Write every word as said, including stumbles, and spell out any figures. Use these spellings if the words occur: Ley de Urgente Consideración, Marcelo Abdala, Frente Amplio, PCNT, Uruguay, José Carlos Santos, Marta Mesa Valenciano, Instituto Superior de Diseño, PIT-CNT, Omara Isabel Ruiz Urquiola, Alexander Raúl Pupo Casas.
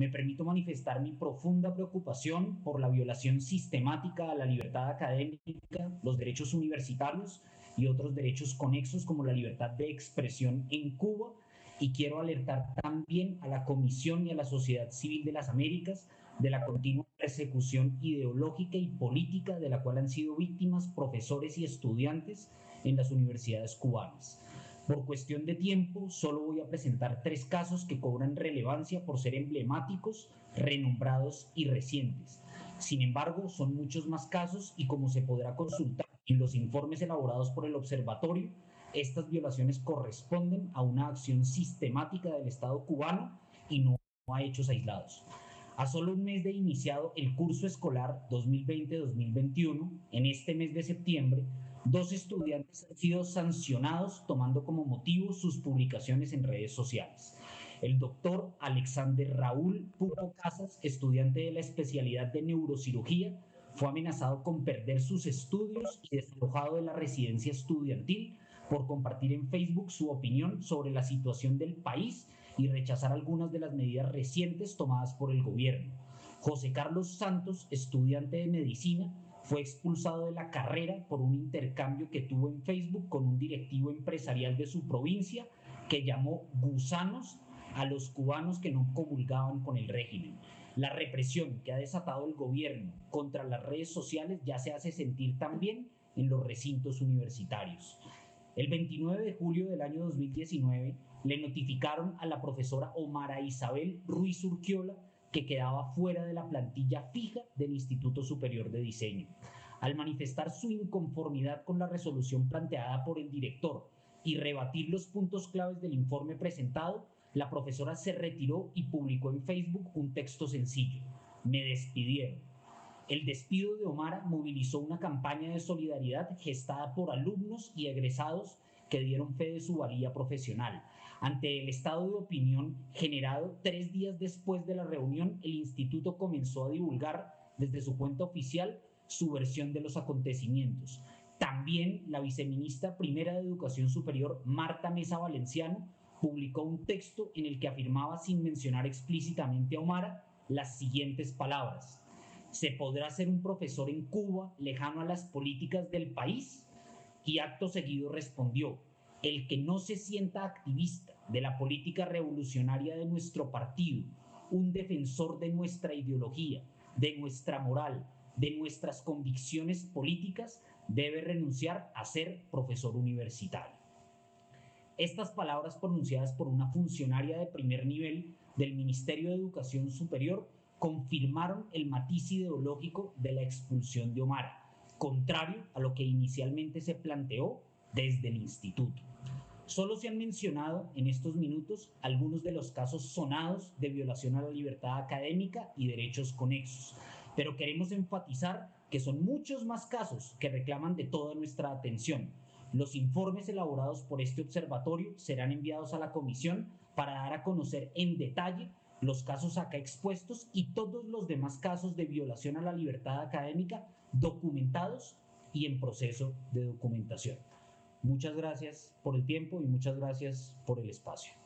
me permito manifestar mi profunda preocupación por la violación sistemática a la libertad académica, los derechos universitarios y otros derechos conexos como la libertad de expresión en Cuba, y quiero alertar también a la Comisión y a la sociedad civil de las Américas de la continua persecución ideológica y política de la cual han sido víctimas profesores y estudiantes en las universidades cubanas. Por cuestión de tiempo, solo voy a presentar tres casos que cobran relevancia por ser emblemáticos, renombrados y recientes. Sin embargo, son muchos más casos y, como se podrá consultar en los informes elaborados por el observatorio, estas violaciones corresponden a una acción sistemática del Estado cubano y no a hechos aislados. A solo un mes de iniciado el curso escolar dos mil veinte dos mil veintiuno, en este mes de septiembre, dos estudiantes han sido sancionados tomando como motivo sus publicaciones en redes sociales. El doctor Alexander Raúl Pupo Casas, estudiante de la especialidad de neurocirugía, fue amenazado con perder sus estudios y desalojado de la residencia estudiantil por compartir en Facebook su opinión sobre la situación del país y rechazar algunas de las medidas recientes tomadas por el gobierno. José Carlos Santos, estudiante de medicina, fue expulsado de la carrera por un intercambio que tuvo en Facebook con un directivo empresarial de su provincia que llamó gusanos a los cubanos que no comulgaban con el régimen. La represión que ha desatado el gobierno contra las redes sociales ya se hace sentir también en los recintos universitarios. El veintinueve de julio del año dos mil diecinueve le notificaron a la profesora Omara Isabel Ruiz Urquiola que quedaba fuera de la plantilla fija del Instituto Superior de Diseño. Al manifestar su inconformidad con la resolución planteada por el director y rebatir los puntos claves del informe presentado, la profesora se retiró y publicó en Facebook un texto sencillo: me despidieron. El despido de Omara movilizó una campaña de solidaridad gestada por alumnos y egresados que dieron fe de su valía profesional. Ante el estado de opinión generado tres días después de la reunión, el instituto comenzó a divulgar desde su cuenta oficial su versión de los acontecimientos. También la viceministra primera de Educación Superior, Marta Mesa Valenciano, publicó un texto en el que afirmaba, sin mencionar explícitamente a Omara, las siguientes palabras: ¿se podrá ser un profesor en Cuba lejano a las políticas del país? Y acto seguido respondió: el que no se sienta activista de la política revolucionaria de nuestro partido, un defensor de nuestra ideología, de nuestra moral, de nuestras convicciones políticas, debe renunciar a ser profesor universitario. Estas palabras, pronunciadas por una funcionaria de primer nivel del Ministerio de Educación Superior, confirmaron el matiz ideológico de la expulsión de Omara, contrario a lo que inicialmente se planteó desde el instituto. Solo se han mencionado en estos minutos algunos de los casos sonados de violación a la libertad académica y derechos conexos, pero queremos enfatizar que son muchos más casos que reclaman de toda nuestra atención. Los informes elaborados por este observatorio serán enviados a la comisión para dar a conocer en detalle los casos acá expuestos y todos los demás casos de violación a la libertad académica documentados y en proceso de documentación. Muchas gracias por el tiempo y muchas gracias por el espacio.